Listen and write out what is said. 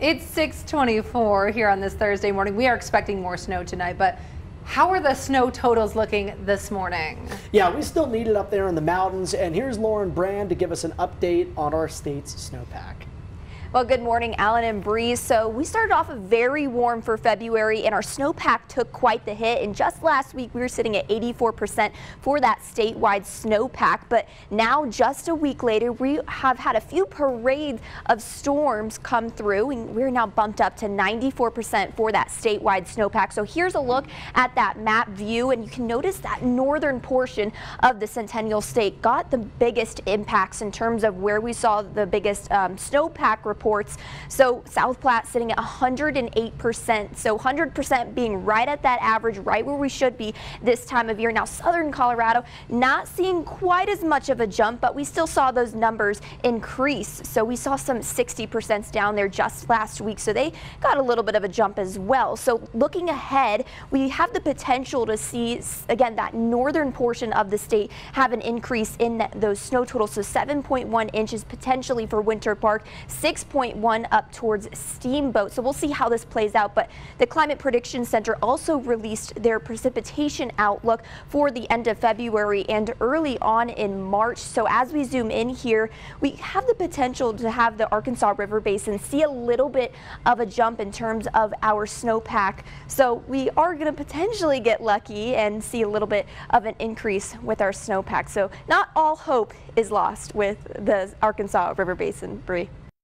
It's 6:24 here on this Thursday morning. We are expecting more snow tonight, but how are the snow totals looking this morning? Yeah, we still need it up there in the mountains, and here's Lauren Brand to give us an update on our state's snowpack. Well, good morning, Alan and Breeze. So we started off very warm for February, and our snowpack took quite the hit. And just last week, we were sitting at 84% for that statewide snowpack. But now, just a week later, we have had a few parades of storms come through, and we're now bumped up to 94% for that statewide snowpack. So here's a look at that map view, and you can notice that northern portion of the Centennial State got the biggest impacts in terms of where we saw the biggest snowpack report. So South Platte sitting at 108%, so 100% being right at that average, right where we should be this time of year. Now southern Colorado not seeing quite as much of a jump, but we still saw those numbers increase. So we saw some 60% down there just last week, so they got a little bit of a jump as well. So looking ahead, we have the potential to see again that northern portion of the state have an increase in those snow totals. So 7.1 inches potentially for Winter Park, 6.1 up towards Steamboat. So we'll see how this plays out, but the Climate Prediction Center also released their precipitation outlook for the end of February and early on in March. So as we zoom in here, we have the potential to have the Arkansas River Basin see a little bit of a jump in terms of our snowpack. So we are going to potentially get lucky and see a little bit of an increase with our snowpack. So not all hope is lost with the Arkansas River Basin, Bree.